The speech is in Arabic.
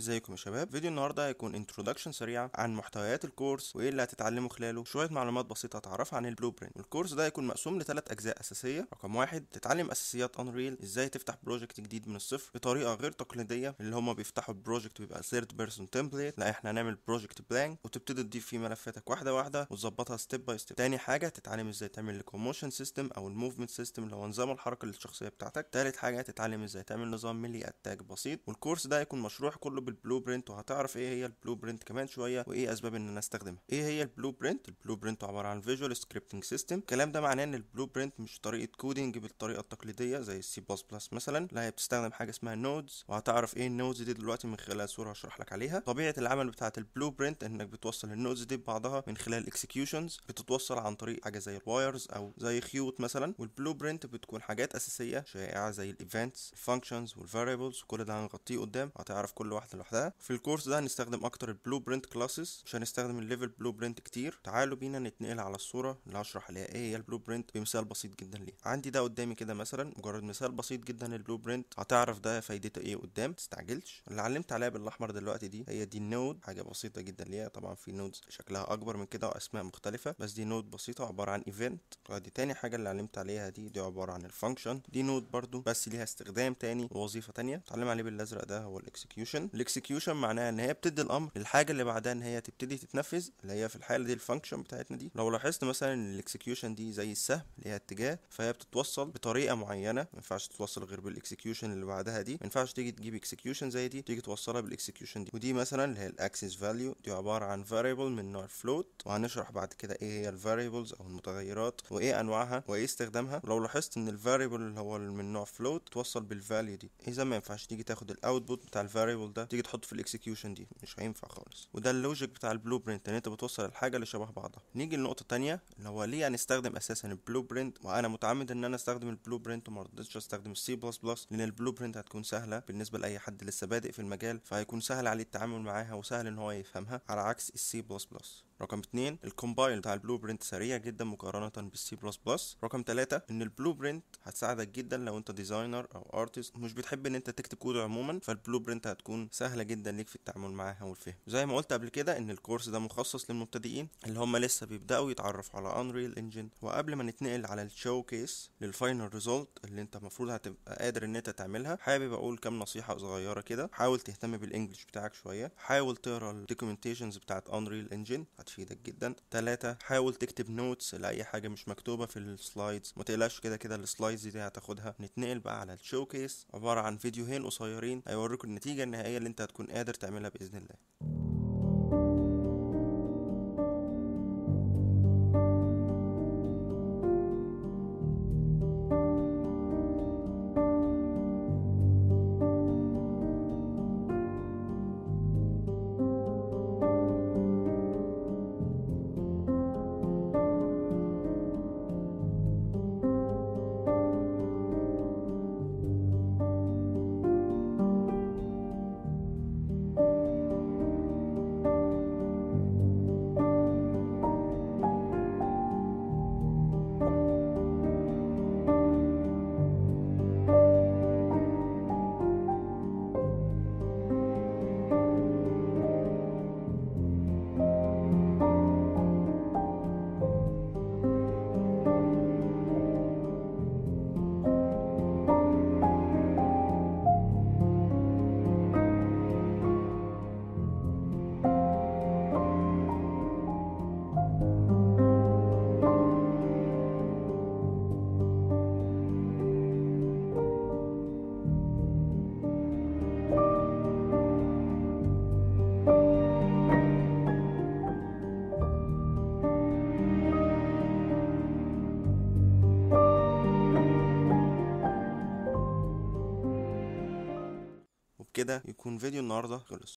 ازيكم يا شباب؟ فيديو النهارده هيكون انترودكشن سريعه عن محتويات الكورس وايه اللي هتتعلموا خلاله، شويه معلومات بسيطه هتعرفها عن البلوبرينت. الكورس ده هيكون مقسوم لثلاث اجزاء اساسيه. رقم واحد، تتعلم اساسيات انريل، ازاي تفتح بروجكت جديد من الصفر بطريقه غير تقليديه، اللي هما بيفتحوا البروجكت بيبقى ثيرد بيرسون تمبليت، لا احنا هنعمل بروجكت بلانك وتبتدي تضيف فيه ملفاتك واحده واحده وتظبطها ستيب باي ستيب. تاني حاجه، تتعلم ازاي تعمل الكوموشن سيستم او الموفمنت سيستم اللي هو نظام الحركه للشخصيه بتاعتك. تالت حاجه، تتعلم ازاي تعمل نظام ملي اتاك بسيط. والكورس ده هيكون مشروح كله بالبلوبرينت، وهتعرف ايه هي البلوبرينت كمان شويه وايه اسباب ان انا استخدمها. ايه هي البلوبرينت؟ البلوبرينت عباره عن فيجوال سكريبتنج سيستم. الكلام ده معناه ان البلوبرينت مش طريقه كودينج بالطريقه التقليديه زي السي بلس بلس مثلا، لا هي بتستخدم حاجه اسمها نودز، وهتعرف ايه النودز دي دلوقتي من خلال صوره هشرح لك عليها. طبيعه العمل بتاعه البلوبرينت انك بتوصل النودز دي ببعضها من خلال اكسكيوشنز، بتتوصل عن طريق حاجه زي الوايرز او زي خيوط مثلا. والبلوبرينت بتكون حاجات اساسيه شائعه زي الايفنتس الفانكشنز والفاريبلز، وكل ده هنغطيه قدام، هتعرف كل واحده لوحدها. في الكورس ده هنستخدم اكتر البلوبرينت كلاسز، مش هنستخدم الليفل بلوبرينت كتير. تعالوا بينا نتنقل على الصوره اللي هشرح عليها ايه هي البلوبرينت بمثال بسيط جدا ليه. عندي ده قدامي كده مثلا، مجرد مثال بسيط جدا البلوبرينت، هتعرف ده فايدته ايه قدام، متستعجلش. اللي علمت عليها بالاحمر دلوقتي دي هي دي النود، حاجه بسيطه جدا ليها. طبعا في نودز شكلها اكبر من كده واسماء مختلفه، بس دي نود بسيطه عباره عن ايفنت. دي تاني حاجه اللي علمت عليها، دي عباره عن الفانكشن، دي نود برده بس ليها استخدام تاني ووظيفه تانيه. اتعلم عليه بالازرق ده هو الاكسكيوشن. الاكسكيوشن معناها ان هي بتدي الامر للحاجه اللي بعدها ان هي تبتدي تتنفذ، اللي هي في الحاله دي الفانكشن بتاعتنا دي. لو لاحظت مثلا ان الاكسكيوشن دي زي السهم ليها اتجاه، فهي بتتوصل بطريقه معينه، ما ينفعش تتوصل غير بالاكسكيوشن اللي بعدها دي. ما ينفعش تيجي تجيب اكسكيوشن زي دي تيجي توصلها بالاكسكيوشن دي. ودي مثلا اللي هي الاكسس فاليو، دي عباره عن فاريبل من نوع فلوت، وهنشرح بعد كده ايه هي الفاريبلز او المتغيرات وايه انواعها وايه استخدامها. ولو لاحظت ان الفاريبل اللي هو من نوع فلوت توصل بالفاليو دي، اذا ما ينفعش تيجي تاخد الاوتبوت بتاع الفاريبل ده تيجي تحط في الاكسكيوشن دي، مش هينفع خالص. وده اللوجيك بتاع البلوبرينت، ان انت بتوصل الحاجه اللي شبه بعضها. نيجي لنقطه الثانيه اللي هو ليه هنستخدم اساسا البلوبرينت، وانا متعمد ان انا استخدم البلوبرينت وما رضيتش استخدم السي بلس بلس، لان البلوبرينت هتكون سهله بالنسبه لاي حد لسه بادئ في المجال، فهيكون سهل عليه التعامل معاها وسهل ان هو يفهمها على عكس السي بلس بلس. رقم 2، الكومبايل بتاع البلوبرينت سريع جدا مقارنه بالسي بلس بلس. رقم 3، ان البلوبرينت هتساعدك جدا لو انت ديزاينر او ارتست مش بتحب ان انت تكتب كود عموما، فالبلوبرينت هتكون سهله جدا ليك في التعامل معاها والفهم. زي ما قلت قبل كده ان الكورس ده مخصص للمبتدئين اللي هم لسه بيبداوا يتعرفوا على انريل انجن. وقبل ما نتنقل على الشو كيس للفاينل ريزولت اللي انت المفروض هتبقى قادر ان انت تعملها، حابب اقول كام نصيحه صغيره كده. حاول تهتم بالانجلش بتاعك شويه، حاول تقرا الدوكيومنتيشنز بتاعت انريل انجن هتفيدك جدا. 3، حاول تكتب نوتس لاي حاجه مش مكتوبه في السلايدز، ما تقلقش كده كده السلايدز دي هتاخدها. نتنقل بقى على الشو كيس، عباره عن فيديوهين قصيرين هيوريكوا النتيجه النهائيه اللي انت هتكون قادر تعملها باذن الله. كده يكون فيديو النهارده خلص.